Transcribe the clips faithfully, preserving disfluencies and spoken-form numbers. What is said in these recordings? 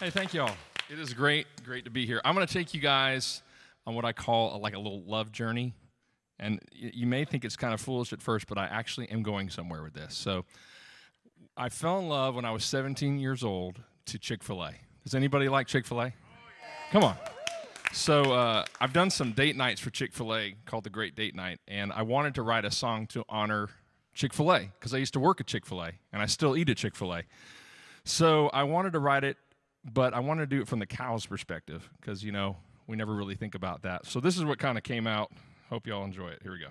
Hey, thank y'all. It is great, great to be here. I'm going to take you guys on what I call a, like a little love journey. And you may think it's kind of foolish at first, but I actually am going somewhere with this. So I fell in love when I was seventeen years old to Chick-fil-A. Does anybody like Chick-fil-A? Oh, yeah. Come on. So uh, I've done some date nights for Chick-fil-A called The Great Date Night, and I wanted to write a song to honor Chick-fil-A because I used to work at Chick-fil-A, and I still eat at Chick-fil-A. So I wanted to write it, but I wanted to do it from the cow's perspective because, you know, we never really think about that. So this is what kind of came out. Hope y'all enjoy it. Here we go.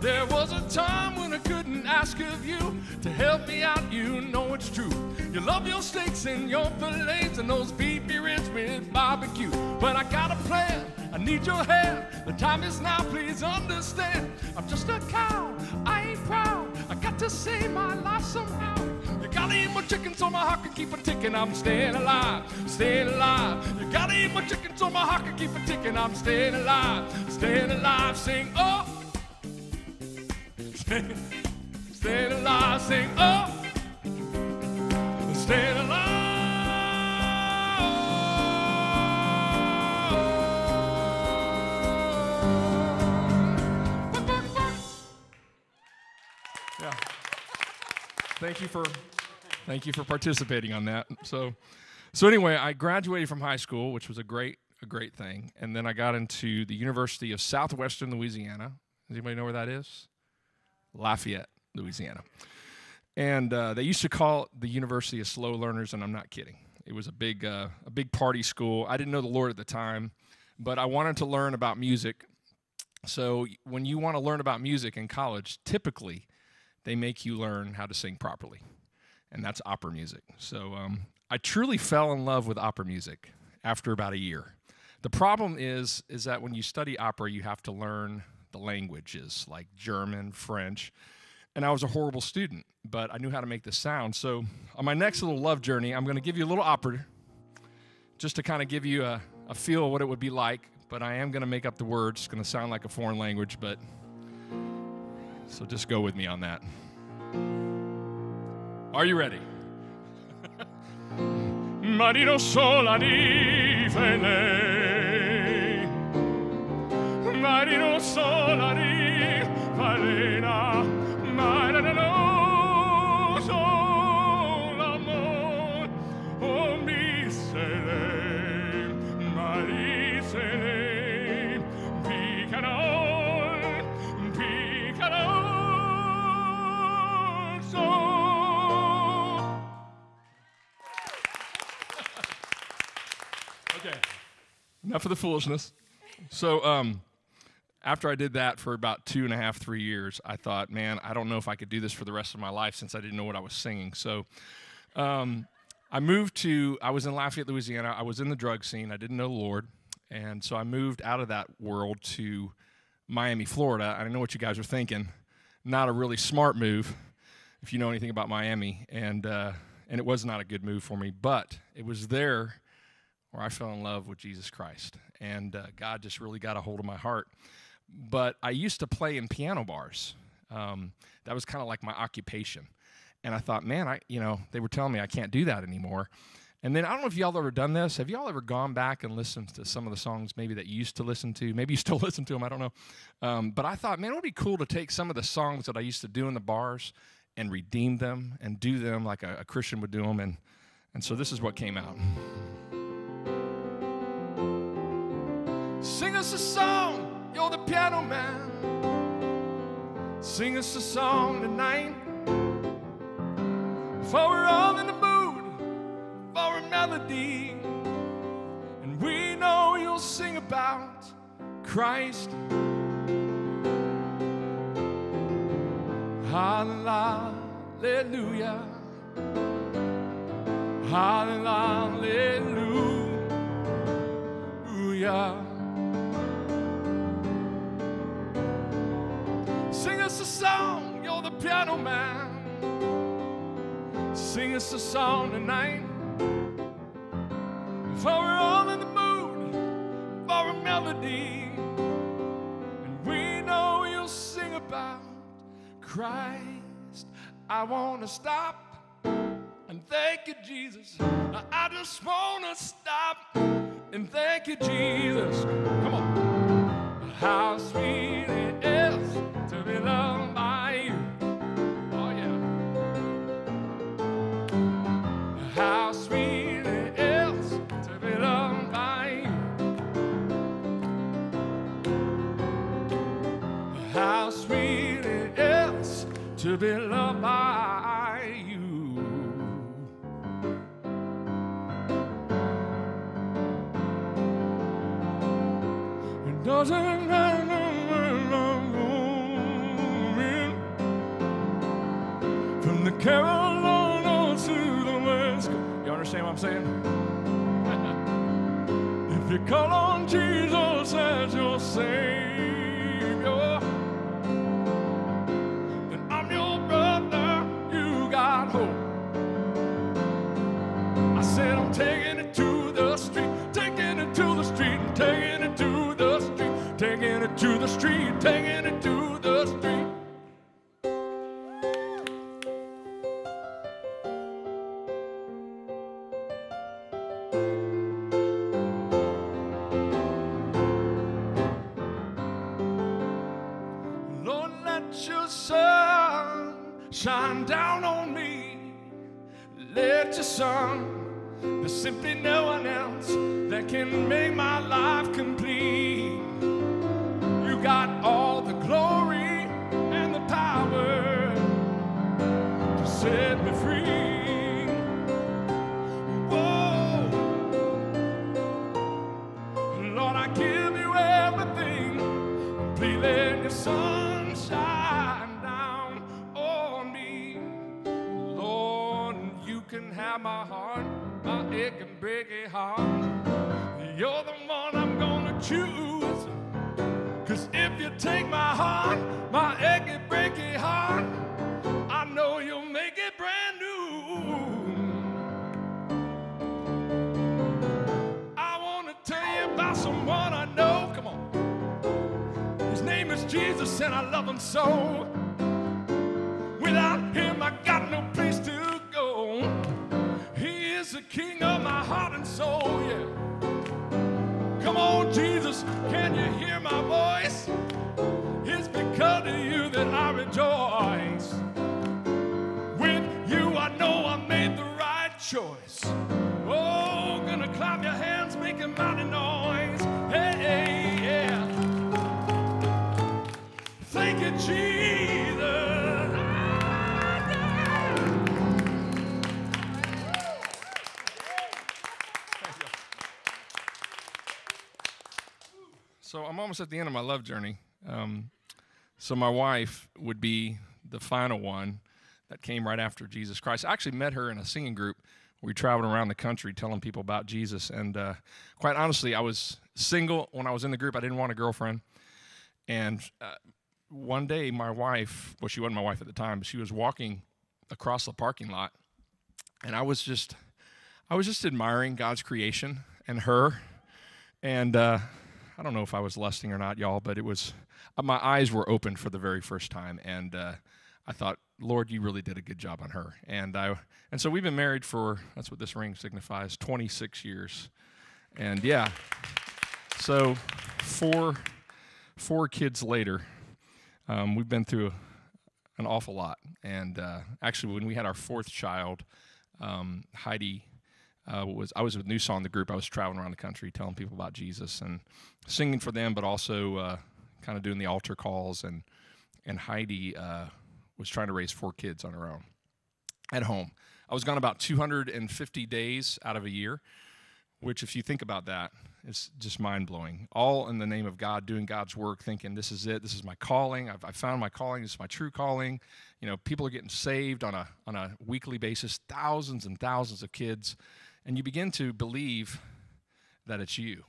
There was a time when I couldn't ask of you to help me out, you know it's true. You love your steaks and your fillets and those beefy ribs with barbecue. But I got a plan, I need your help. The time is now, please understand. I'm just a cow, I ain't proud. I got to save my life somehow. You gotta eat more chicken so my heart can keep a ticking. I'm staying alive, staying alive. You gotta eat more chicken so my heart can keep a ticking. I'm staying alive, staying alive. Sing oh. Staying alive, sing oh, staying alive. Yeah. Thank you for, thank you for participating on that. So, so anyway, I graduated from high school, which was a great, a great thing, and then I got into the University of Southwestern Louisiana. Does anybody know where that is? Lafayette, Louisiana. And uh, they used to call it the University of Slow Learners, and I'm not kidding. It was a big, uh, a big party school. I didn't know the Lord at the time, but I wanted to learn about music. So when you want to learn about music in college, typically they make you learn how to sing properly, and that's opera music. So um, I truly fell in love with opera music after about a year. The problem is, is that when you study opera, you have to learn the languages like German, French, and I was a horrible student, but I knew how to make the sound. So on my next little love journey, I'm going to give you a little opera just to kind of give you a, a feel of what it would be like, but I am going to make up the words. It's going to sound like a foreign language, but so just go with me on that. Are you ready? Marino sola di Marino solari falena, marano solamon, o misere, marisere, picarol, picarol, so. Okay, enough of the foolishness. So, um, after I did that for about two and a half, three years, I thought, man, I don't know if I could do this for the rest of my life since I didn't know what I was singing. So um, I moved to, I was in Lafayette, Louisiana. I was in the drug scene. I didn't know the Lord. And so I moved out of that world to Miami, Florida. I know what you guys are thinking. Not a really smart move, if you know anything about Miami. And, uh, and it was not a good move for me, but it was there where I fell in love with Jesus Christ. And uh, God just really got a hold of my heart. But I used to play in piano bars. Um, that was kind of like my occupation. And I thought, man, I, you know, they were telling me I can't do that anymore. And then I don't know if y'all ever done this. Have y'all ever gone back and listened to some of the songs maybe that you used to listen to? Maybe you still listen to them, I don't know. Um, but I thought, man, it would be cool to take some of the songs that I used to do in the bars and redeem them and do them like a, a Christian would do them. And, and so this is what came out. Sing us a song. You're the piano man. Sing us a song tonight. For we're all in the mood for a melody. And we know you'll sing about Christ. Hallelujah. Hallelujah. Sing us a song, you're the piano man. Sing us a song tonight. For we're all in the mood Christ, I want to stop and thank you, Jesus. I just want to stop and thank you, Jesus. Come on. How sweet it is to be loved by you. Oh, yeah. How sweet it is to be loved by you. How sweet it is to be loved by you. Doesn't matter from the Carolina to the West. You understand what I'm saying? If you call on Jesus as your Savior, then I'm your brother. You got hope. I said I'm taking it to the street, taking it to the street, and taking it to. Taking it to the street, taking it to the street. Lord, let your sun shine down on me. Let your sun, there's simply no one else that can make my life complete. Got all the glory and the power to set me free. Whoa, Lord, I give you everything. Please let your sun shine down on me. Lord, you can have my heart, my it can break a heart. You're the one I'm gonna choose. 'Cause if you take my heart, my achy, breaky heart, I know you'll make it brand new. I want to tell you about someone I know. Come on. His name is Jesus and I love him so. Without him, I got no place to go. He is the king of my heart and soul, yeah. Come on, Jesus, can you hear my voice? It's because of you that I rejoice. With you, I know I made the right choice. Oh, gonna clap your hands, make a mighty noise. Hey, hey, yeah. Thank you, Jesus. So I'm almost at the end of my love journey. Um, so my wife would be the final one that came right after Jesus Christ. I actually met her in a singing group. We traveled around the country telling people about Jesus. And uh, quite honestly, I was single when I was in the group. I didn't want a girlfriend. And uh, one day my wife, well, she wasn't my wife at the time, but she was walking across the parking lot. And I was just, I was just admiring God's creation and her. And uh I don't know if I was lusting or not, y'all, but it was, my eyes were opened for the very first time, and uh, I thought, Lord, you really did a good job on her. And I, and so we've been married for, that's what this ring signifies, twenty-six years. And yeah, so four, four kids later, um, we've been through an awful lot. And uh, actually, when we had our fourth child, um, Heidi, Uh, was I was with Newsong, the group. I was traveling around the country telling people about Jesus and singing for them, but also uh, kind of doing the altar calls. And and Heidi uh, was trying to raise four kids on her own at home. I was gone about two hundred fifty days out of a year, which if you think about that, it's just mind-blowing. All in the name of God, doing God's work, thinking this is it, this is my calling. I've, I found my calling, this is my true calling. You know, people are getting saved on a, on a weekly basis, thousands and thousands of kids. And you begin to believe that it's you.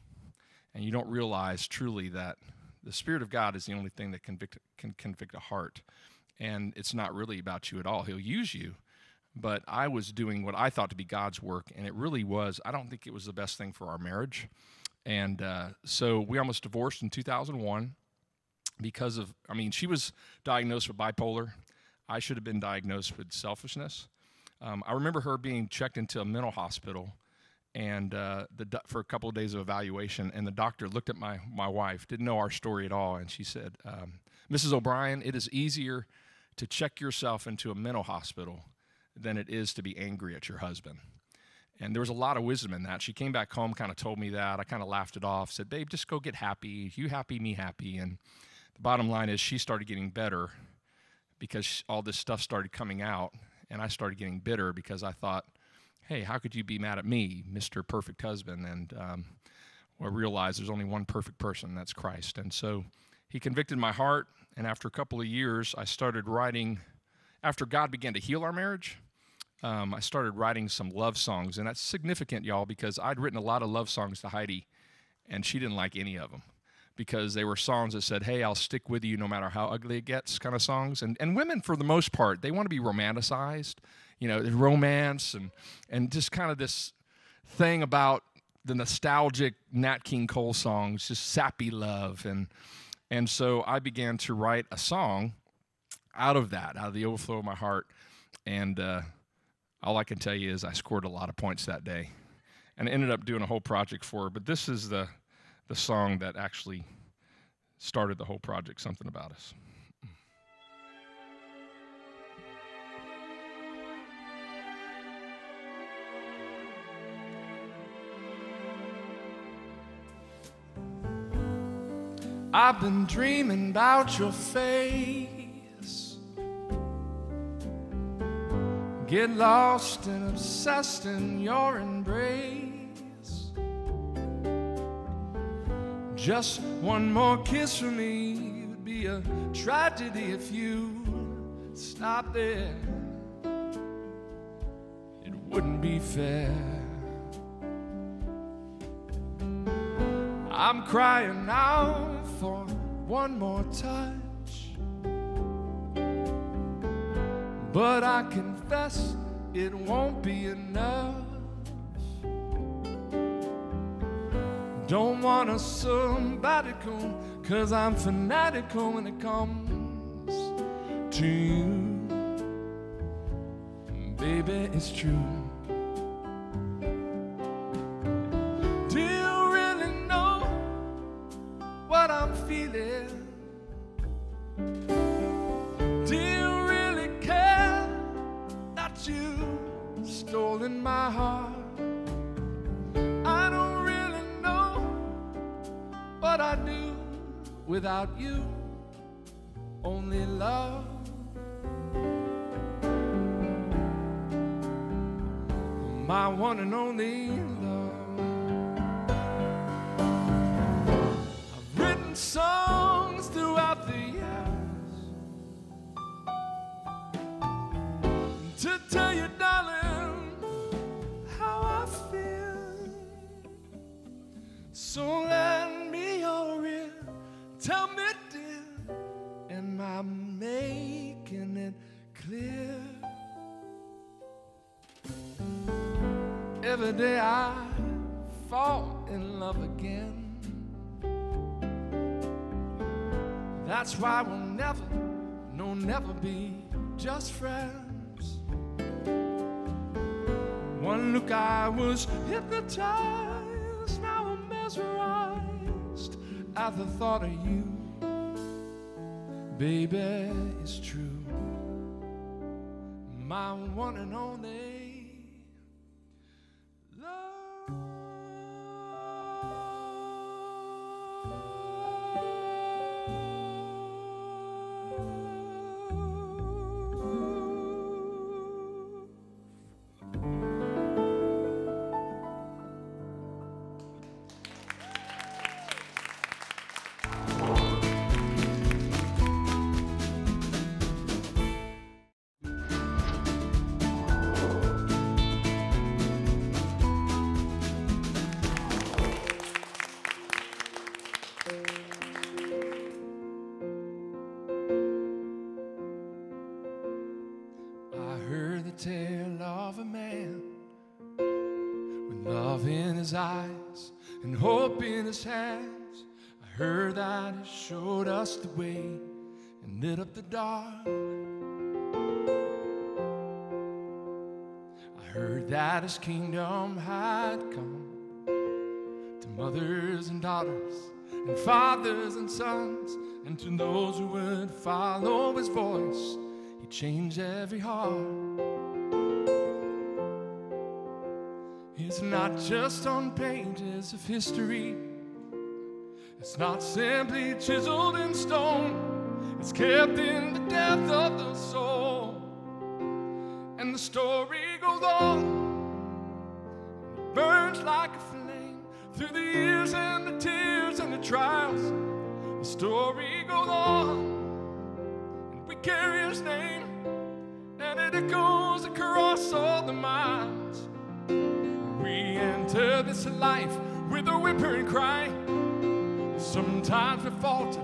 And you don't realize truly that the Spirit of God is the only thing that convict, can convict a heart. And it's not really about you at all. He'll use you. But I was doing what I thought to be God's work. And it really was, I don't think it was the best thing for our marriage. And uh, so we almost divorced in two thousand one because of, I mean, she was diagnosed with bipolar. I should have been diagnosed with selfishness. Um, I remember her being checked into a mental hospital and uh, the for a couple of days of evaluation, and the doctor looked at my, my wife, didn't know our story at all, and she said, um, Missus O'Brien, it is easier to check yourself into a mental hospital than it is to be angry at your husband. And there was a lot of wisdom in that. She came back home, kind of told me that. I kind of laughed it off, said, babe, just go get happy. You happy, me happy. And the bottom line is she started getting better because all this stuff started coming out, and I started getting bitter because I thought, hey, how could you be mad at me, Mister Perfect Husband? And um, I realized there's only one perfect person, and that's Christ. And so he convicted my heart, and after a couple of years, I started writing, after God began to heal our marriage, Um, I started writing some love songs, and that's significant, y'all, because I'd written a lot of love songs to Heidi, and she didn't like any of them because they were songs that said, hey, I'll stick with you no matter how ugly it gets kind of songs. And, and women, for the most part, they want to be romanticized, you know, romance and, and just kind of this thing about the nostalgic Nat King Cole songs, just sappy love. And, and so I began to write a song out of that, out of the overflow of my heart, and uh, all I can tell you is I scored a lot of points that day and ended up doing a whole project for her. But this is the, the song that actually started the whole project, Something About Us. I've been dreaming about your face, get lost and obsessed in your embrace. Just one more kiss from me would be a tragedy if you stopped there. It wouldn't be fair. I'm crying now for one more touch, but I confess it won't be enough. Don't want a sabbatical, cause I'm fanatical when it comes to you. Baby, it's true. Do you really know what I'm feeling? You've stolen my heart. I don't really know what I do without you, only love. My one and only love. I've written songs throughout the years to tell you, darling, how I feel. So lend me your ear, tell me, dear, am I making it clear? Every day I fall in love again. That's why we'll never, no, never be just friends. One look, I was hypnotized, now I'm mesmerized at the thought of you. Baby, it's true. My one and only love. Eyes and hope in his hands. I heard that he showed us the way and lit up the dark. heard that his kingdom had come to mothers and daughters and fathers and sons, and to those who would follow his voice, he changed every heart. It's not just on pages of history, it's not simply chiseled in stone, it's kept in the depth of the soul. And the story goes on, it burns like a flame through the years and the tears and the trials. The story goes on, and we carry his name, and it echoes across all the miles. We enter this life with a whimpering cry. Sometimes we falter,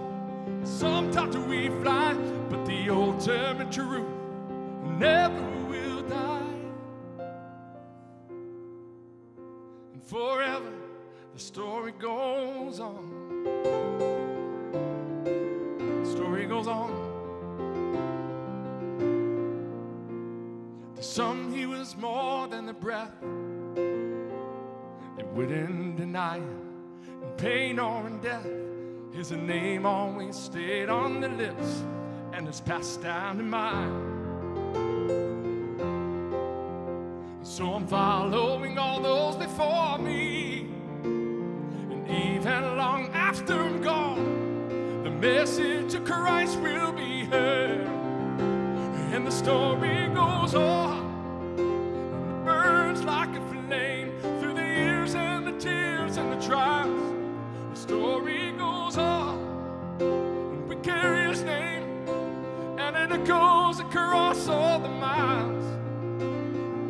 sometimes we fly, but the ultimate truth never will die. And forever the story goes on. The story goes on. To some he was more than the breath they wouldn't deny him. In pain or in death, his name always stayed on the lips and is passed down to mine. So I'm following all those before me, and even long after I'm gone, the message of Christ will be heard. And the story goes on, and it burns like a flame through the years and the tears and the trials. The story goes on, and we carry his name, and it echoes across all the miles.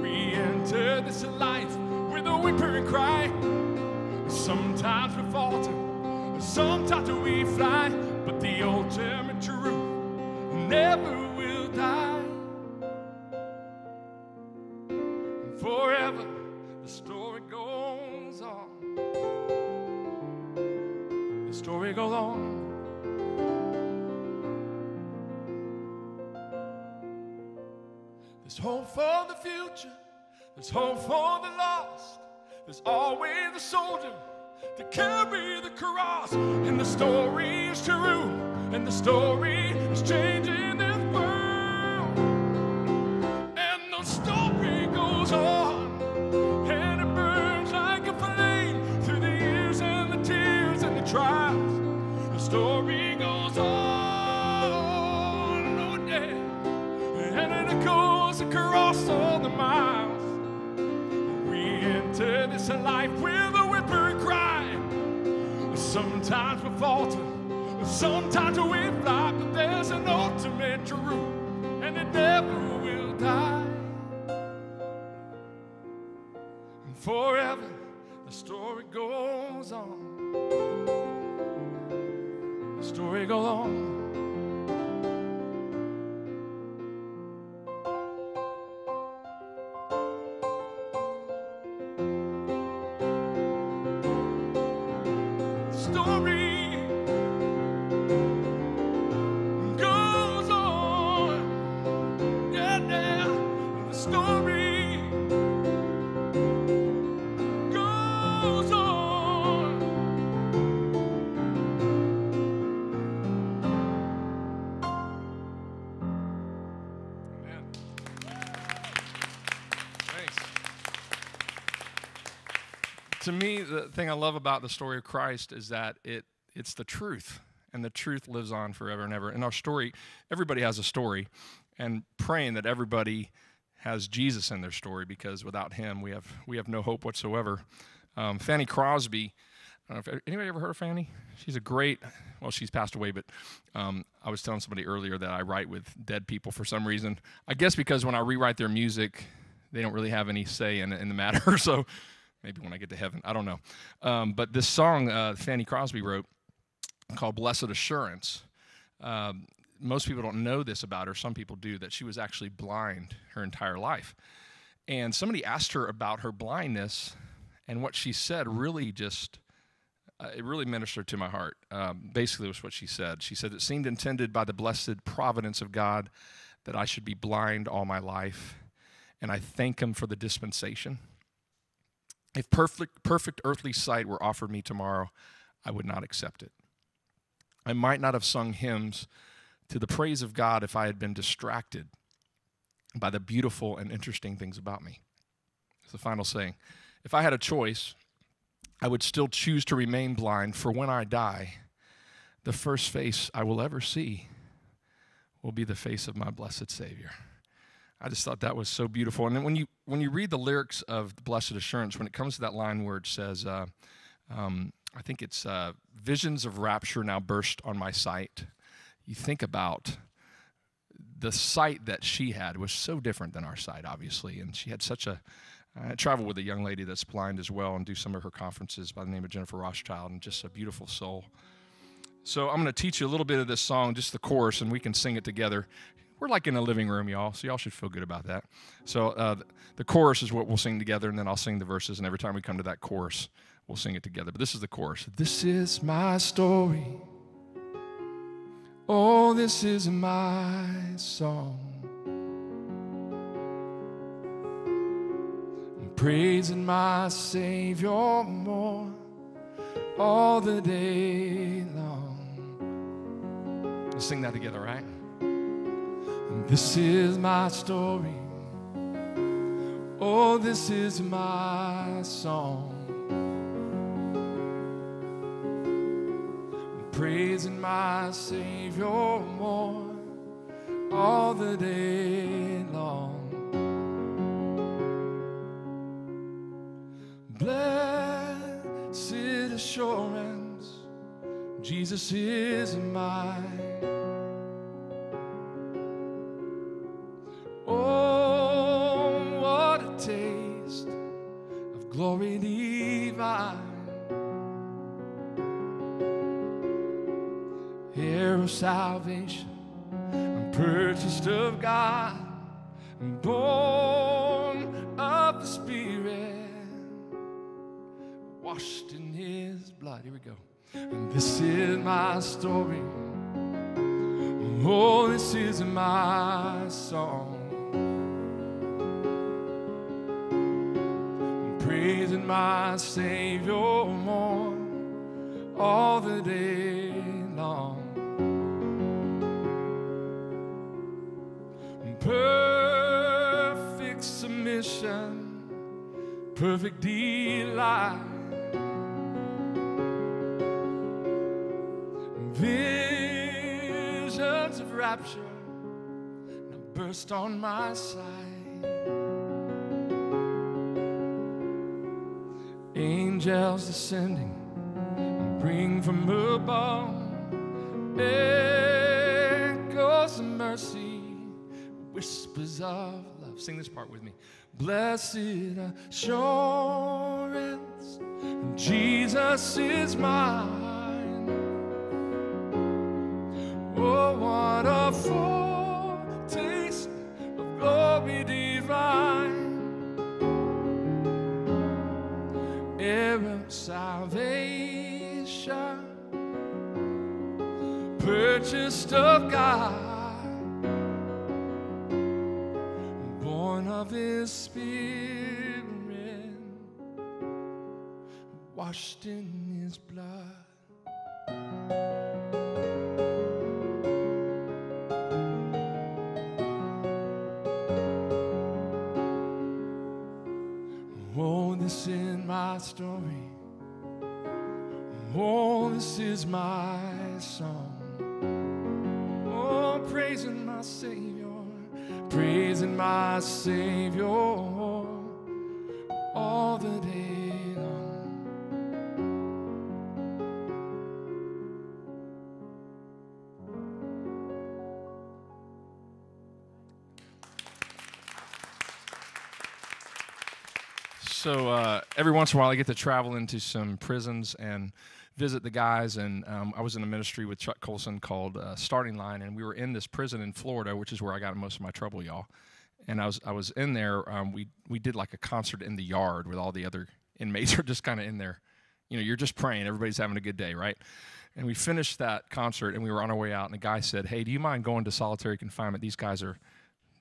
We enter this life with a whimpering cry. Sometimes we falter, sometimes we fly, but the ultimate truth never will die. And forever the story goes on. The story goes on. There's hope for the future, there's hope for the lost, there's always a soldier to carry the cross. And the story is true, and the story is changing this world. And the story goes on. Trials, the story goes on, oh yeah, and it echoes across all the miles. We enter this life with a whimpering cry. Sometimes we falter, sometimes we fly, but there's an ultimate truth, and it never will die. And forever the story goes on. The story goes on. To me, the thing I love about the story of Christ is that it it's the truth, and the truth lives on forever and ever. In our story, everybody has a story, and praying that everybody has Jesus in their story, because without him, we have we have no hope whatsoever. Um, Fanny Crosby, I don't know if anybody ever heard of Fanny? She's a great, well, she's passed away, but um, I was telling somebody earlier that I write with dead people for some reason. I guess because when I rewrite their music, they don't really have any say in, in the matter, so... Maybe when I get to heaven, I don't know. Um, but this song uh, Fanny Crosby wrote called Blessed Assurance, um, most people don't know this about her. Some people do, that she was actually blind her entire life. And somebody asked her about her blindness, and what she said really just, uh, it really ministered to my heart. Um, basically was what she said. She said, "It seemed intended by the blessed providence of God that I should be blind all my life. and I thank him for the dispensation. If perfect, perfect earthly sight were offered me tomorrow, I would not accept it. I might not have sung hymns to the praise of God if I had been distracted by the beautiful and interesting things about me. It's the final saying. If I had a choice, I would still choose to remain blind, for when I die, the first face I will ever see will be the face of my blessed Savior. I just thought that was so beautiful. And then when you when you read the lyrics of the Blessed Assurance, when it comes to that line where it says, uh, um, I think it's uh, visions of rapture now burst on my sight, you think about the sight that she had was so different than our sight, obviously. And she had such a, I travel with a young lady that's blind as well and do some of her conferences by the name of Jennifer Rothschild, and just a beautiful soul. So I'm going to teach you a little bit of this song, just the chorus, and we can sing it together. We're like in a living room, y'all, so y'all should feel good about that. So uh, the chorus is what we'll sing together, and then I'll sing the verses, and every time we come to that chorus, we'll sing it together. But this is the chorus. This is my story. Oh, this is my song. I'm praising my Savior more all the day long. Let's sing that together, right? This is my story. Oh, this is my song. I'm praising my Savior more all the day long. Blessed assurance, Jesus is mine. Glory divine, heir of salvation, I'm purchased of God, I'm born of the Spirit, washed in his blood. Here we go. And this is my story. Oh, this is my song. Praising my Savior more all the day long. Perfect submission, perfect delight, visions of rapture now burst on my sight. Angels descending, bring from above, echoes of mercy, whispers of love. Sing this part with me. Blessed assurance, Jesus is mine. Oh, what a foretaste of glory divine. Heir of salvation, purchased of God, born of his Spirit, washed in his blood. This is my story. Oh, this is my song. Oh, praising my Savior, praising my Savior all the day long. So uh, every once in a while I get to travel into some prisons and visit the guys, and um, I was in a ministry with Chuck Colson called uh, Starting Line, and we were in this prison in Florida, which is where I got most of my trouble, y'all. And I was I was in there, um, we, we did like a concert in the yard with all the other inmates are just kind of in there. You know, you're just praying, everybody's having a good day, right? And we finished that concert and we were on our way out, and the guy said, hey, do you mind going to solitary confinement? These guys are,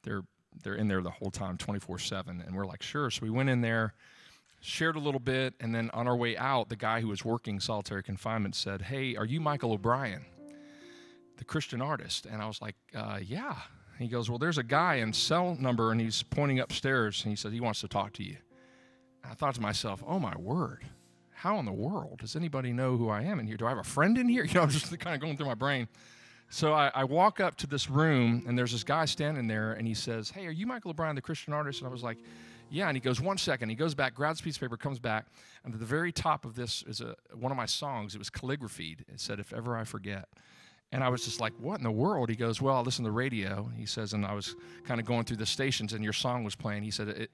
they're they're in there the whole time, twenty-four seven. And we're like, sure. So we went in there, shared a little bit, and then on our way out, the guy who was working solitary confinement said, hey, are you Michael O'Brien, the Christian artist? And I was like, uh, yeah. And he goes, well, there's a guy in cell number, and he's pointing upstairs, and he says he wants to talk to you. And I thought to myself, oh, my word. How in the world does anybody know who I am in here? Do I have a friend in here? You know, I'm just kind of going through my brain. So I, I walk up to this room, and there's this guy standing there, and he says, hey, are you Michael O'Brien, the Christian artist? And I was like, yeah. And he goes, one second. He goes back, grabs a piece of paper, comes back, and at the very top of this is a, one of my songs. It was calligraphied. It said, if ever I forget. And I was just like, what in the world? He goes, well, I listen to the radio. He says, and I was kind of going through the stations, and your song was playing. He said, it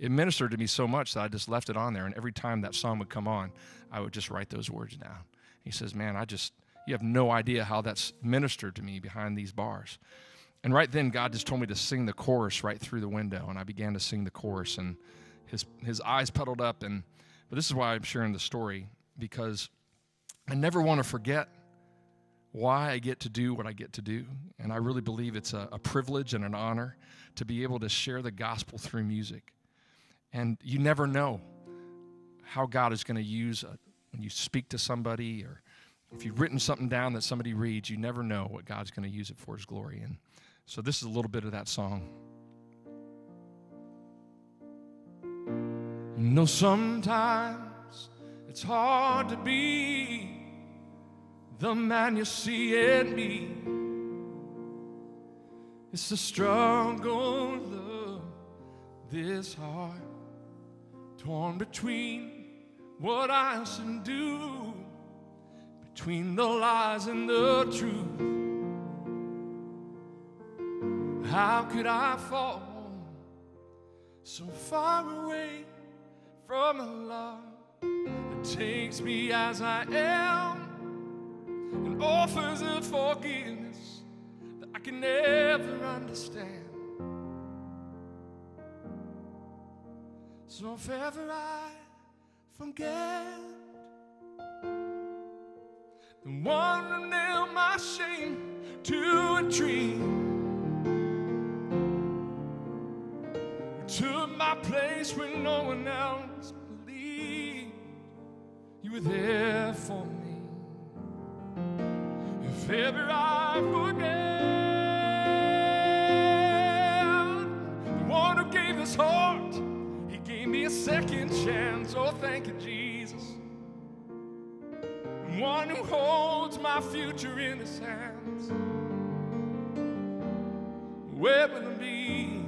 It ministered to me so much that I just left it on there. And every time that song would come on, I would just write those words down. He says, man, I just, you have no idea how that's ministered to me behind these bars. And right then, God just told me to sing the chorus right through the window. And I began to sing the chorus. And his his eyes puddled up. And but this is why I'm sharing the story, because I never want to forget why I get to do what I get to do. And I really believe it's a, a privilege and an honor to be able to share the gospel through music. And you never know how God is going to use a, when you speak to somebody, or if you've written something down that somebody reads, you never know what God's going to use it for his glory. And so this is a little bit of that song. You know, sometimes it's hard to be the man you see in me. It's a struggle of this heart, torn between what I should do, between the lies and the truth. How could I fall so far away from a love that takes me as I am and offers a forgiveness that I can never understand? So if ever I forget, then one will nail my shame to a tree, took my place when no one else believed. You were there for me. If ever I forget, the one who gave this heart, give me a second chance, oh thank you Jesus. The one who holds my future in his hands, where will it be?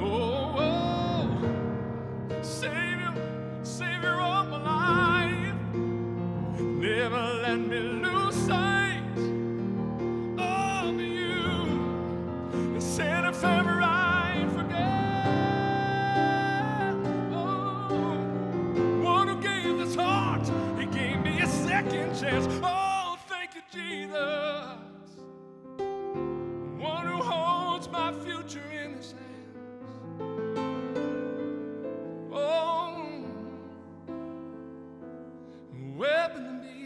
Oh, oh, Savior, Savior of my life, never let me lose sight of you. I said if ever I second chance, oh thank you Jesus, one who holds my future in his hands, oh where will it be?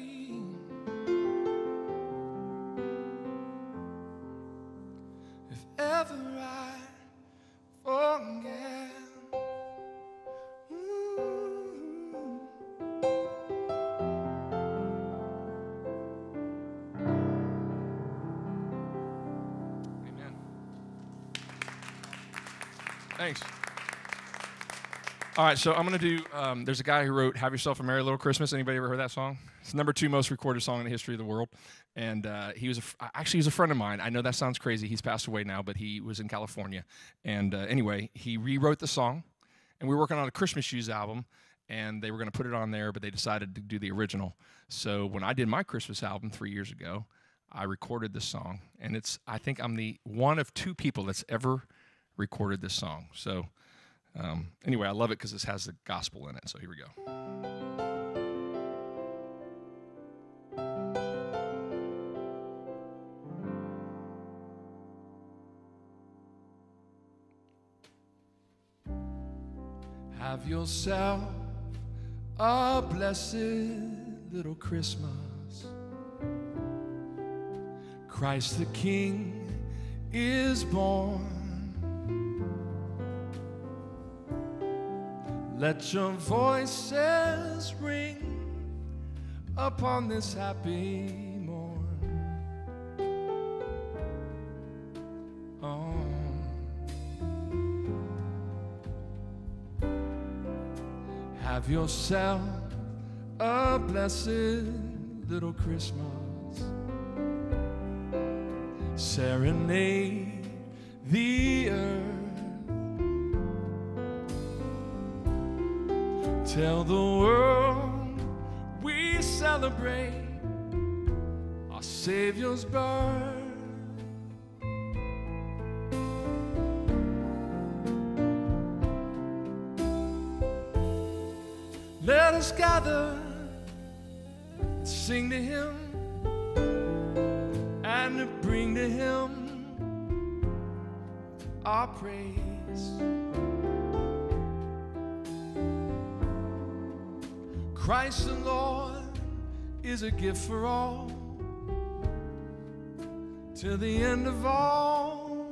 If ever I forget. Thanks. All right, so I'm going to do, um, there's a guy who wrote Have Yourself a Merry Little Christmas. Anybody ever heard that song? It's the number two most recorded song in the history of the world. And uh, he was, a, actually, he was a friend of mine. I know that sounds crazy. He's passed away now, but he was in California. And uh, anyway, he rewrote the song. And we were working on a Christmas Shoes album. And they were going to put it on there, but they decided to do the original. So when I did my Christmas album three years ago, I recorded this song. And it's, I think I'm the one of two people that's ever recorded this song. So um, anyway, I love it because this has the gospel in it. So here we go. Have yourself a blessed little Christmas. Christ the King is born. Let your voices ring upon this happy morn. Oh. Have yourself a blessed little Christmas. Serenade the earth. Tell the world we celebrate our Savior's birth. Let us gather and sing to him and to bring to him our praise. Christ the Lord is a gift for all, till the end of all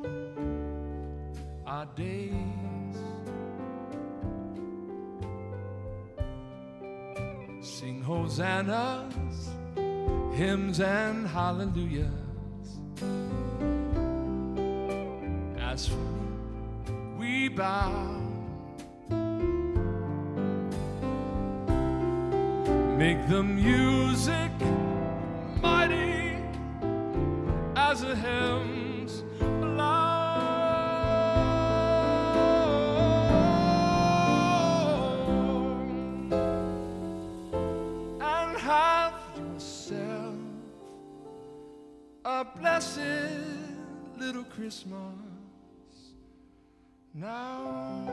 our days. Sing hosannas, hymns, and hallelujahs. As for me, we bow. Make the music mighty as the hymns blow. A blessed little Christmas now.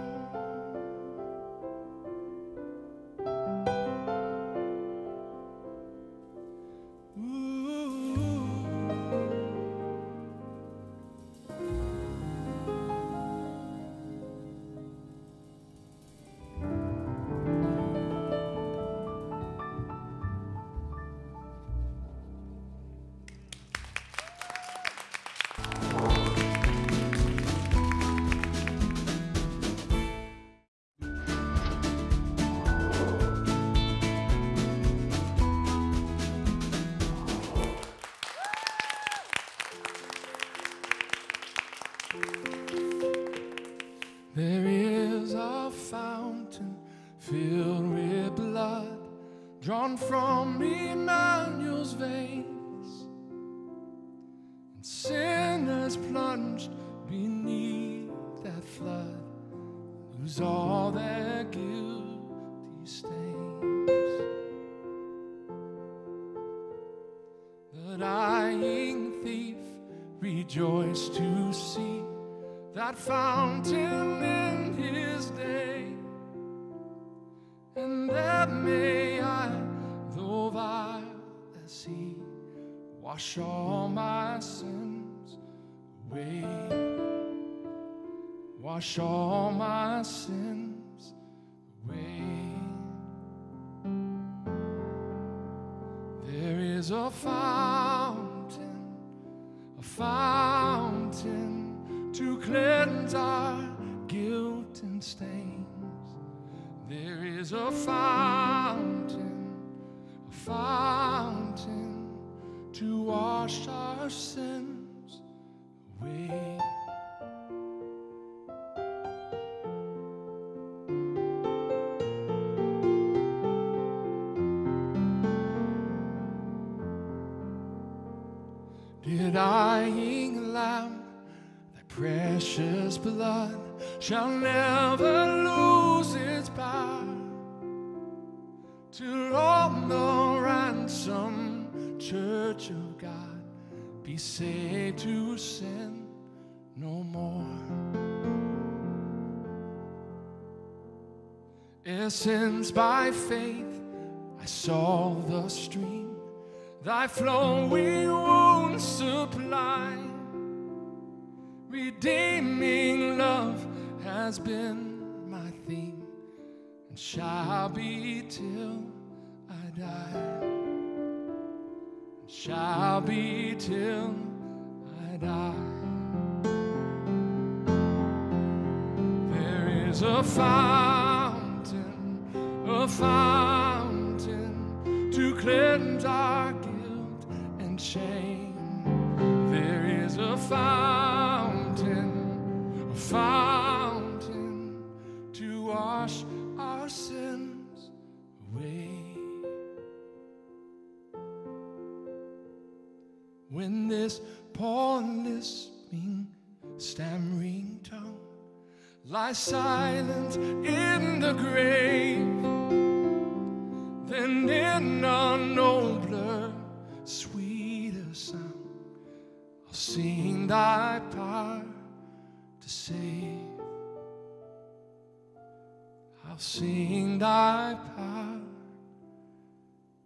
Ooh. From Emmanuel's veins, and sinners plunged beneath that flood lose all their guilty stains. The dying thief rejoiced to see that fountain in his day, and that may I, though vile as he, wash all my sins away. Wash all my sins away. There is a fountain, a fountain to cleanse our guilt and stains. There is a fountain, a fountain to wash our sins away. Dear dying Lamb, thy precious blood shall never lose its power, till all the ransomed church of God be saved to sin no more. Ere since by faith I saw the stream, thy flowing wounds supply, redeeming love has been my theme, shall be till I die. Shall be till I die. There is a fountain, fountain to cleanse our guilt and shame. There is a fountain, a fountain to wash our sins away. When this poor lisping, stammering tongue lies silent in the grave, then in a nobler, sweeter sound, I'll sing thy power to save. I'll sing thy power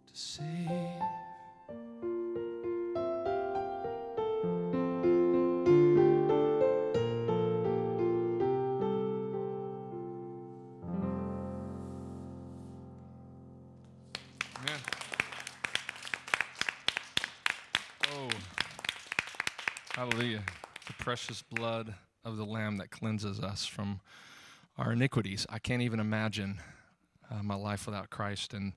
to save. Hallelujah. The precious blood of the Lamb that cleanses us from our iniquities. I can't even imagine uh, my life without Christ and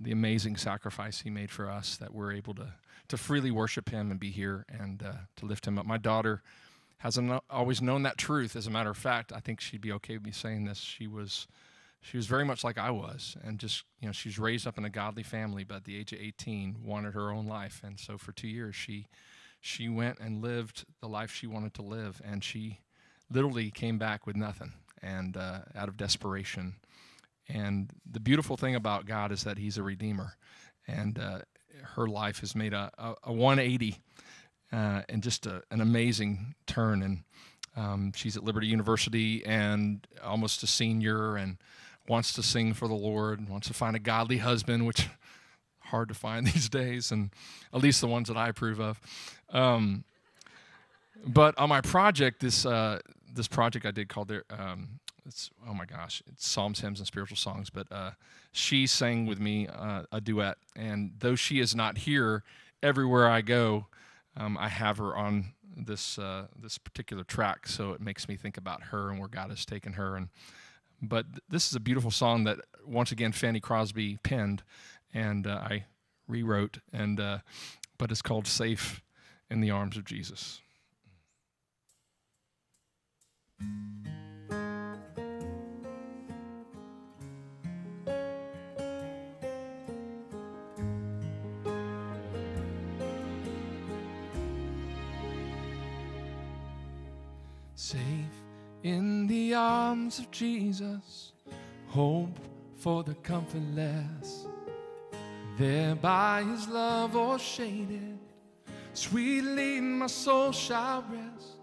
the amazing sacrifice he made for us, that we're able to, to freely worship him and be here and uh, to lift him up. My daughter hasn't always known that truth. As a matter of fact, I think she'd be okay with me saying this. She was she was very much like I was, and just, you know, she's raised up in a godly family, but at the age of eighteen, wanted her own life. And so for two years, she... She went and lived the life she wanted to live, and she literally came back with nothing and uh, out of desperation. And the beautiful thing about God is that he's a redeemer, and uh, her life has made a, a, a one eighty uh, and just a, an amazing turn. And um, she's at Liberty University and almost a senior and wants to sing for the Lord and wants to find a godly husband, which... hard to find these days, and at least the ones that I approve of. Um, but on my project, this uh, this project I did called their, um, it's, oh my gosh, it's Psalms, Hymns, and Spiritual Songs. But uh, she sang with me uh, a duet, and though she is not here, everywhere I go, um, I have her on this uh, this particular track. So it makes me think about her and where God has taken her. And but th this is a beautiful song that once again Fanny Crosby penned. And uh, I rewrote, and uh, but it's called Safe in the Arms of Jesus. Safe in the arms of Jesus, hope for the comfortless. There by his love o'ershaded, sweetly my soul shall rest.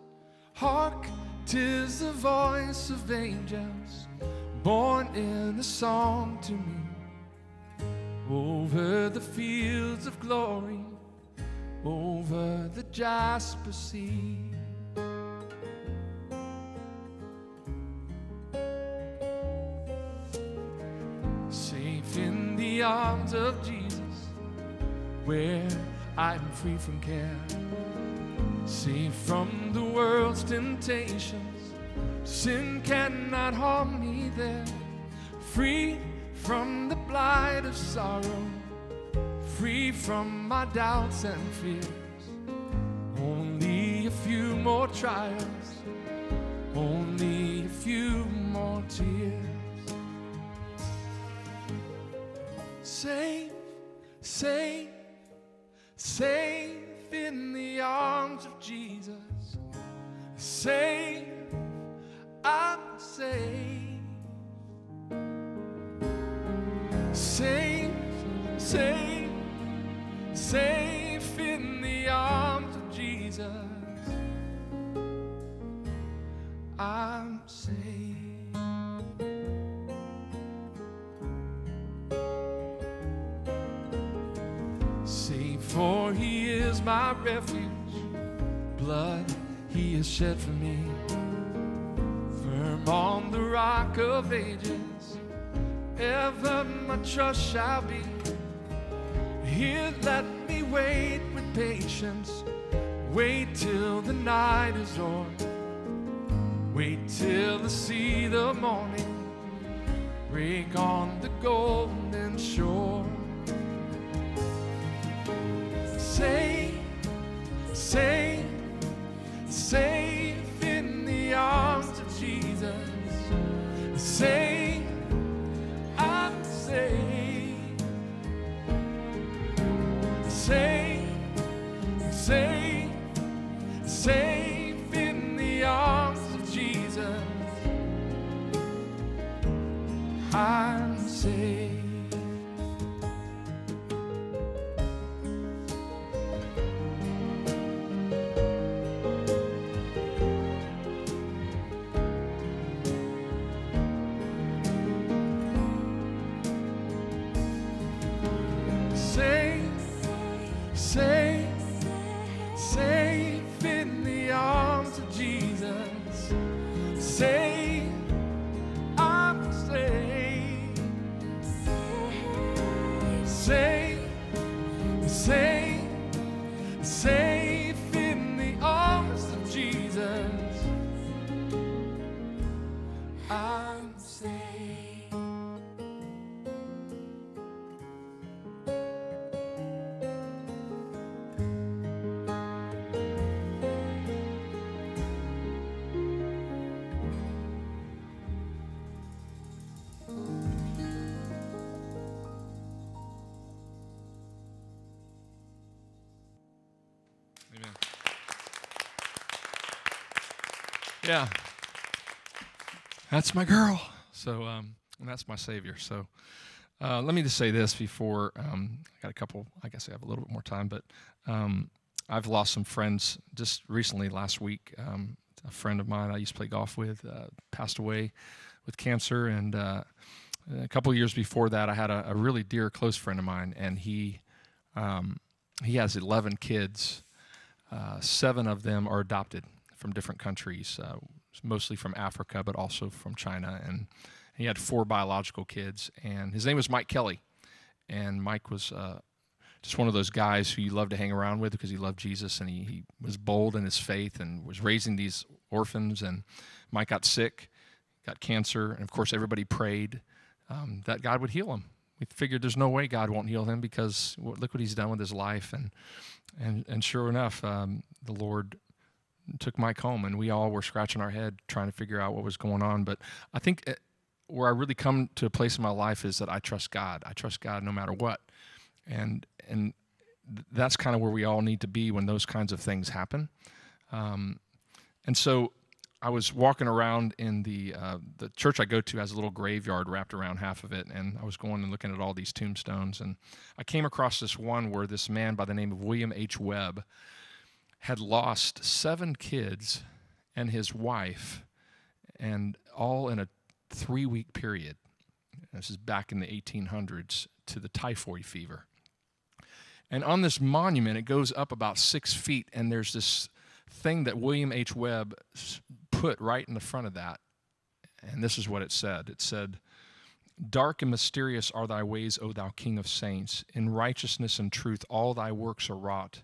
Hark, 'tis the voice of angels, born in a song to me. Over the fields of glory, over the jasper sea. Safe in the arms of Jesus, where I'm free from care, safe from the world's temptations. Sin cannot harm me there. Free from the blight of sorrow, free from my doubts and fears. Only a few more trials, only a few more tears. Safe, safe, safe in the arms of Jesus. Safe, I'm safe. Safe, safe, safe in the arms of Jesus. I'm safe. For he is my refuge, blood he has shed for me. Firm on the rock of ages, ever my trust shall be. Here let me wait with patience, wait till the night is o'er. Wait till I see the morning, ring on the golden shore. Safe, safe, safe in the arms of Jesus. Safe, I'm safe. Safe, safe, safe in the arms of Jesus. I'm safe. Yeah, that's my girl. So, um, and that's my Savior. So, uh, let me just say this before um, I got a couple. I guess I have a little bit more time, but um, I've lost some friends just recently. Last week, um, a friend of mine I used to play golf with uh, passed away with cancer, and uh, a couple of years before that, I had a, a really dear, close friend of mine, and he um, he has eleven kids. Uh, seven of them are adopted from different countries, uh, mostly from Africa, but also from China. And he had four biological kids, and his name was Mike Kelly. And Mike was uh, just one of those guys who you love to hang around with because he loved Jesus, and he, he was bold in his faith and was raising these orphans. And Mike got sick, got cancer, and of course everybody prayed um, that God would heal him. We figured there's no way God won't heal him because look what he's done with his life. And, and, and sure enough, um, the Lord took Mike home, and we all were scratching our head trying to figure out what was going on. But I think it, where I really come to a place in my life is that I trust God. I trust God no matter what. And and that's kind of where we all need to be when those kinds of things happen. Um, and so I was walking around in the, uh, the church I go to has a little graveyard wrapped around half of it, and I was going and looking at all these tombstones, and I came across this one where this man by the name of William H. Webb had lost seven kids and his wife, and all in a three-week period. This is back in the eighteen hundreds, to the typhoid fever. And on this monument, it goes up about six feet, and there's this thing that William H. Webb put right in the front of that, and this is what it said. It said, "Dark and mysterious are thy ways, O thou King of saints. In righteousness and truth all thy works are wrought.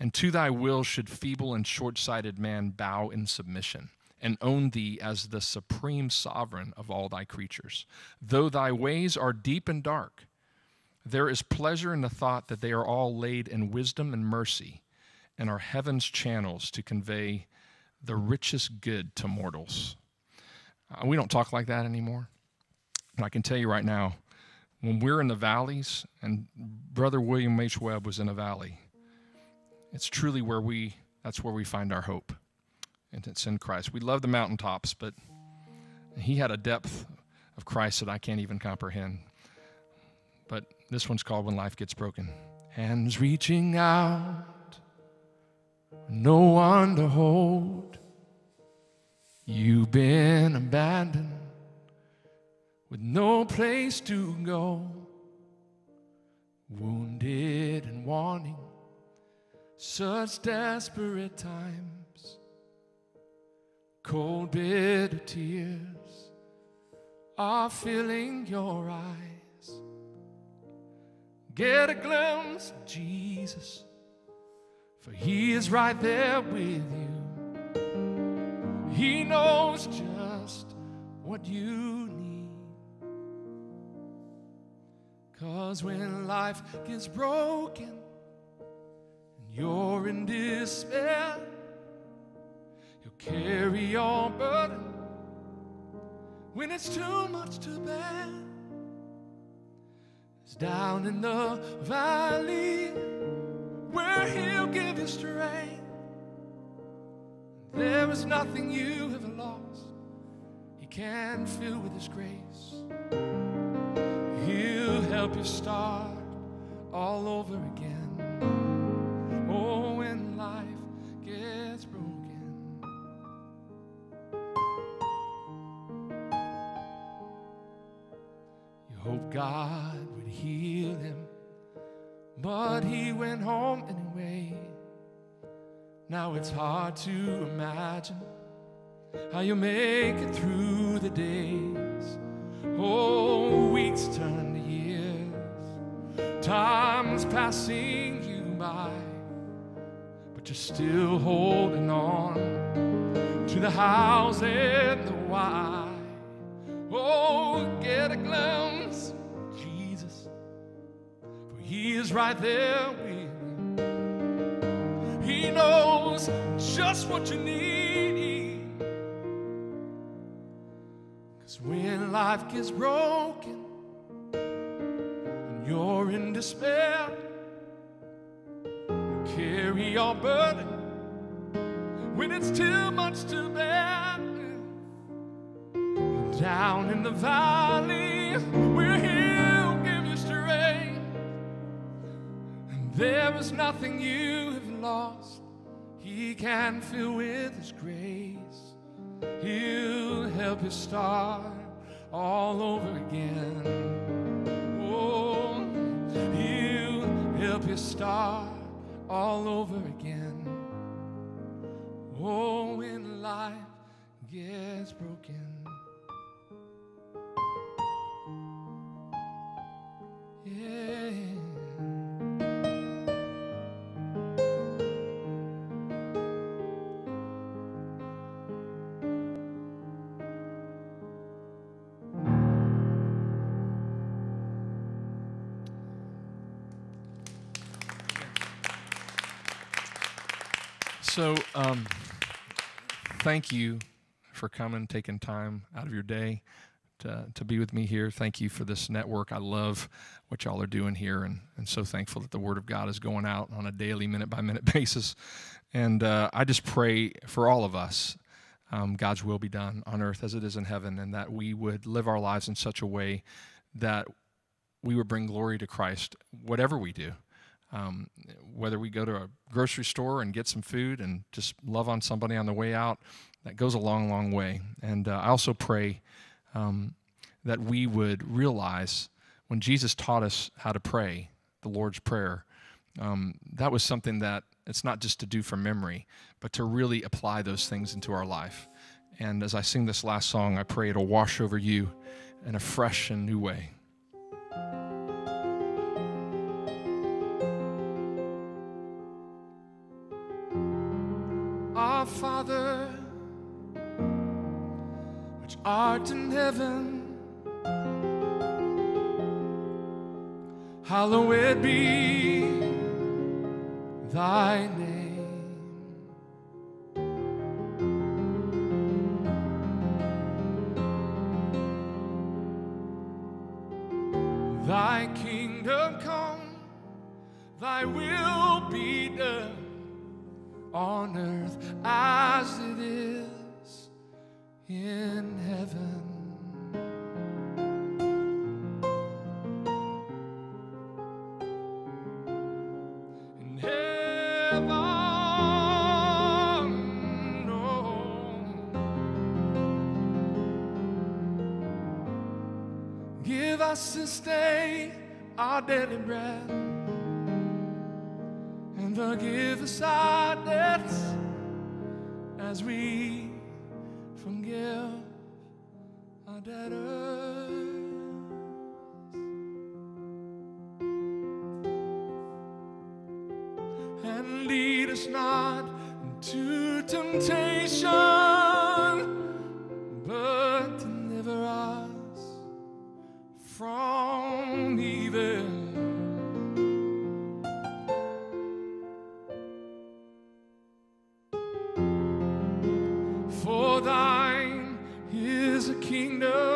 And to thy will should feeble and short-sighted man bow in submission, and own thee as the supreme sovereign of all thy creatures. Though thy ways are deep and dark, there is pleasure in the thought that they are all laid in wisdom and mercy, and are heaven's channels to convey the richest good to mortals." Uh, we don't talk like that anymore. But I can tell you right now, when we're in the valleys, and Brother William H. Webb was in a valley, it's truly where we, that's where we find our hope, and it's in Christ. We love the mountaintops, but he had a depth of Christ that I can't even comprehend. But this one's called When Life Gets Broken. Hands reaching out, no one to hold. You've been abandoned with no place to go. Wounded and wanting, such desperate times, cold bitter tears are filling your eyes. Get a glimpse of Jesus, for he is right there with you. He knows just what you need. 'Cause when life gets broken and you're in despair, you'll carry your burden when it's too much to bear. It's down in the valley where he'll give you strength. There is nothing you have lost he can fill with his grace. He'll help you start all over again. Oh, when life gets broken. You hoped God would heal him, but he went home anyway. Now it's hard to imagine how you make it through the days. Oh, weeks turn to years, time's passing you by, but you're still holding on to the hows and the why. Oh, get a glimpse of Jesus, for he is right there with you. He knows just what you need. When life gets broken and you're in despair, you carry your burden when it's too much to bear. And down in the valley where he'll give you strength, and there is nothing you have lost he can fill with his grace. He'll help you start all over again. Oh, he'll help you start all over again. Oh, when life gets broken. Yeah. So, um, thank you for coming, taking time out of your day to, to be with me here. Thank you for this network. I love what y'all are doing here, and, and so thankful that the Word of God is going out on a daily, minute-by-minute basis. And uh, I just pray for all of us, um, God's will be done on earth as it is in heaven, and that we would live our lives in such a way that we would bring glory to Christ, whatever we do. Um, whether we go to a grocery store and get some food and just love on somebody on the way out, that goes a long, long way. And uh, I also pray um, that we would realize when Jesus taught us how to pray, the Lord's Prayer, um, that was something that it's not just to do from memory, but to really apply those things into our life. And as I sing this last song, I pray it'll wash over you in a fresh and new way. Our Father, which art in heaven, hallowed be thy name. Thy kingdom come, thy will be done on earth as it is in heaven. In heaven, oh, give us this day our daily bread, and forgive us our debts as we forgive our debtors. And lead us not into temptation, but deliver us from evil. kingdom.